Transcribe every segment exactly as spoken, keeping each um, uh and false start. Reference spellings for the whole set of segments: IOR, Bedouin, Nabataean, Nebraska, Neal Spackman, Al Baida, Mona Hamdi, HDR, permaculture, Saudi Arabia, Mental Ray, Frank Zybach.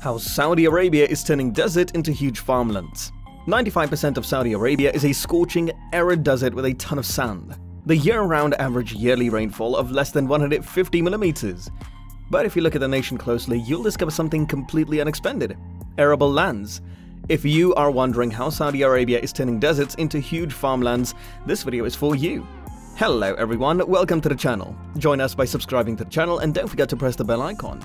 How Saudi Arabia is turning desert into huge farmlands. ninety-five percent of Saudi Arabia is a scorching, arid desert with a ton of sand. The year-round average yearly rainfall of less than one hundred fifty millimeters. But if you look at the nation closely, you'll discover something completely unexpected: arable lands. If you are wondering how Saudi Arabia is turning deserts into huge farmlands, this video is for you. Hello everyone, welcome to the channel. Join us by subscribing to the channel and don't forget to press the bell icon.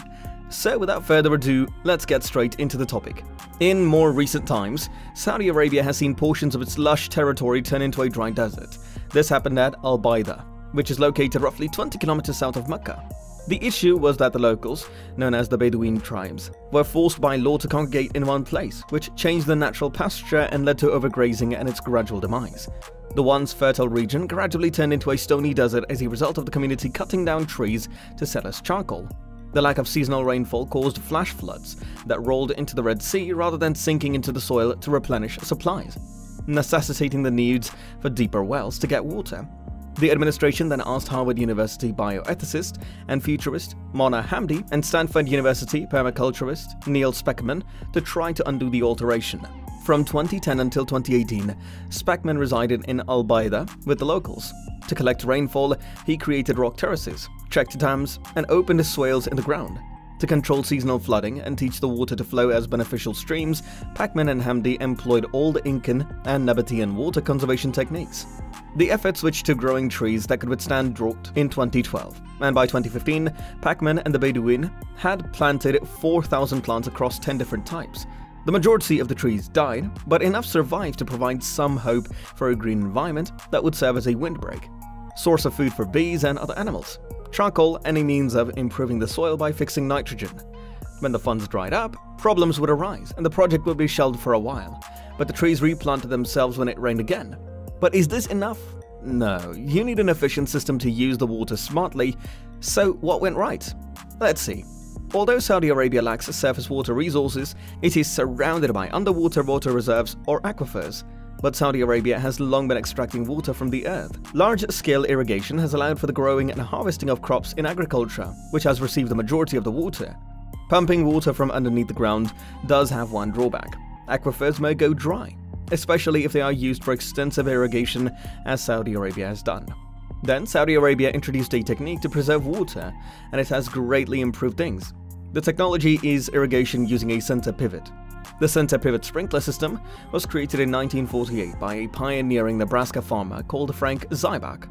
So without further ado, let's get straight into the topic. In more recent times, Saudi Arabia has seen portions of its lush territory turn into a dry desert. This happened at Al Baida, which is located roughly twenty kilometers south of Mecca. The issue was that the locals, known as the Bedouin tribes, were forced by law to congregate in one place, which changed the natural pasture and led to overgrazing and its gradual demise. The once fertile region gradually turned into a stony desert as a result of the community cutting down trees to sell as charcoal. The lack of seasonal rainfall caused flash floods that rolled into the Red Sea rather than sinking into the soil to replenish supplies, necessitating the needs for deeper wells to get water. The administration then asked Harvard University bioethicist and futurist Mona Hamdi and Stanford University permaculturist Neal Spackman to try to undo the alteration. From twenty ten until twenty eighteen, Spackman resided in Al Baida with the locals. To collect rainfall, he created rock terraces, checked dams, and opened swales in the ground. To control seasonal flooding and teach the water to flow as beneficial streams, Spackman and Hamdi employed old Incan and Nabataean water conservation techniques. The effort switched to growing trees that could withstand drought in twenty twelve, and by twenty fifteen, Spackman and the Bedouin had planted four thousand plants across ten different types. The majority of the trees died, but enough survived to provide some hope for a green environment that would serve as a windbreak, source of food for bees and other animals, charcoal, and a means of improving the soil by fixing nitrogen. When the funds dried up, problems would arise and the project would be shelved for a while, but the trees replanted themselves when it rained again. But is this enough? No, you need an efficient system to use the water smartly. So what went right? Let's see. Although Saudi Arabia lacks surface water resources, it is surrounded by underwater water reserves or aquifers. But Saudi Arabia has long been extracting water from the earth. Large-scale irrigation has allowed for the growing and harvesting of crops in agriculture, which has received the majority of the water. Pumping water from underneath the ground does have one drawback: aquifers may go dry, especially if they are used for extensive irrigation, as Saudi Arabia has done. Then Saudi Arabia introduced a technique to preserve water, and it has greatly improved things. The technology is irrigation using a center pivot. The center pivot sprinkler system was created in nineteen forty-eight by a pioneering Nebraska farmer called Frank Zybach.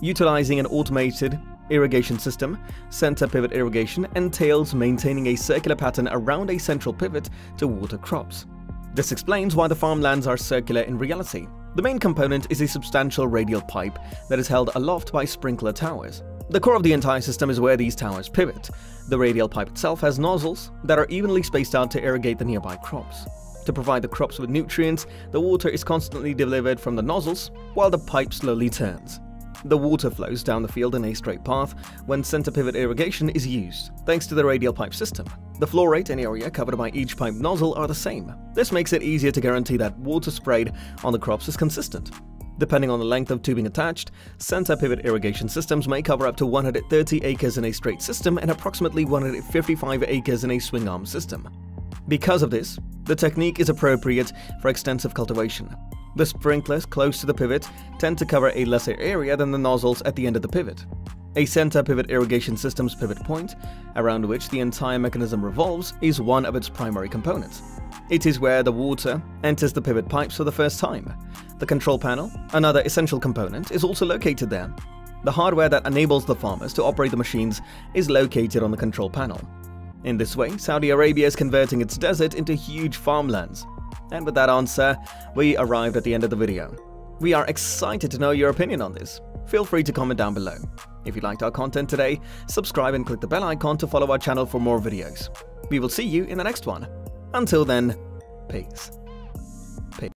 Utilizing an automated irrigation system, center pivot irrigation entails maintaining a circular pattern around a central pivot to water crops. This explains why the farmlands are circular in reality. The main component is a substantial radial pipe that is held aloft by sprinkler towers. The core of the entire system is where these towers pivot. The radial pipe itself has nozzles that are evenly spaced out to irrigate the nearby crops. To provide the crops with nutrients, the water is constantly delivered from the nozzles while the pipe slowly turns. The water flows down the field in a straight path when center pivot irrigation is used, thanks to the radial pipe system. The flow rate and area covered by each pipe nozzle are the same. This makes it easier to guarantee that water sprayed on the crops is consistent. Depending on the length of tubing attached, center pivot irrigation systems may cover up to one hundred thirty acres in a straight system and approximately one hundred fifty-five acres in a swing arm system. Because of this, the technique is appropriate for extensive cultivation. The sprinklers close to the pivot tend to cover a lesser area than the nozzles at the end of the pivot. A center pivot irrigation system's pivot point, around which the entire mechanism revolves, is one of its primary components. It is where the water enters the pivot pipes for the first time. The control panel, another essential component, is also located there. The hardware that enables the farmers to operate the machines is located on the control panel. In this way, Saudi Arabia is converting its desert into huge farmlands. And with that answer, we arrived at the end of the video. We are excited to know your opinion on this. Feel free to comment down below. If you liked our content today, subscribe and click the bell icon to follow our channel for more videos. We will see you in the next one. Until then, peace.